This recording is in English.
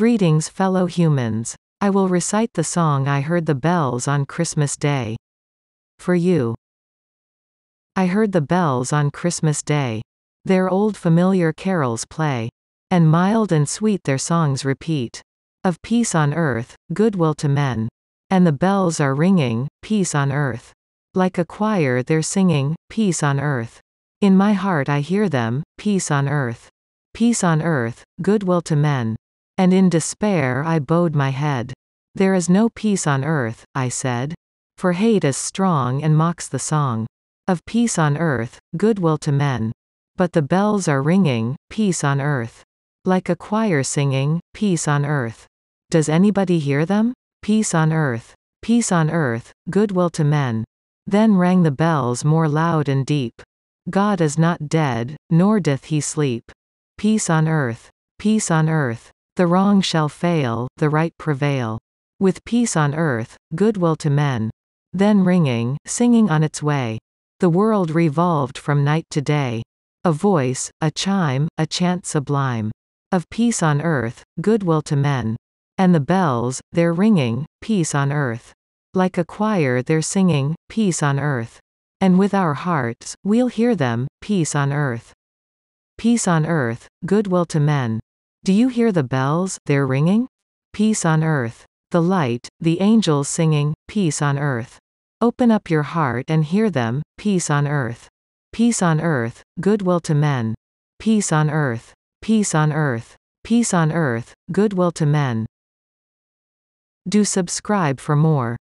Greetings, fellow humans. I will recite the song I Heard the Bells on Christmas Day for you. I heard the bells on Christmas Day. Their old familiar carols play, and mild and sweet their songs repeat, of peace on earth, goodwill to men. And the bells are ringing, peace on earth. Like a choir they're singing, peace on earth. In my heart I hear them, peace on earth. Peace on earth, goodwill to men. And in despair I bowed my head. There is no peace on earth, I said, for hate is strong and mocks the song of peace on earth, goodwill to men. But the bells are ringing, peace on earth. Like a choir singing, peace on earth. Does anybody hear them? Peace on earth, goodwill to men. Then rang the bells more loud and deep. God is not dead, nor doth he sleep. Peace on earth. The wrong shall fail, the right prevail. With peace on earth, goodwill to men. Then ringing, singing on its way, the world revolved from night to day. A voice, a chime, a chant sublime, of peace on earth, goodwill to men. And the bells, they're ringing, peace on earth. Like a choir they're singing, peace on earth. And with our hearts, we'll hear them, peace on earth. Peace on earth, goodwill to men. Do you hear the bells, they're ringing? Peace on earth. The light, the angels singing, peace on earth. Open up your heart and hear them, peace on earth. Peace on earth, goodwill to men. Peace on earth. Peace on earth. Peace on earth, goodwill to men. Do subscribe for more.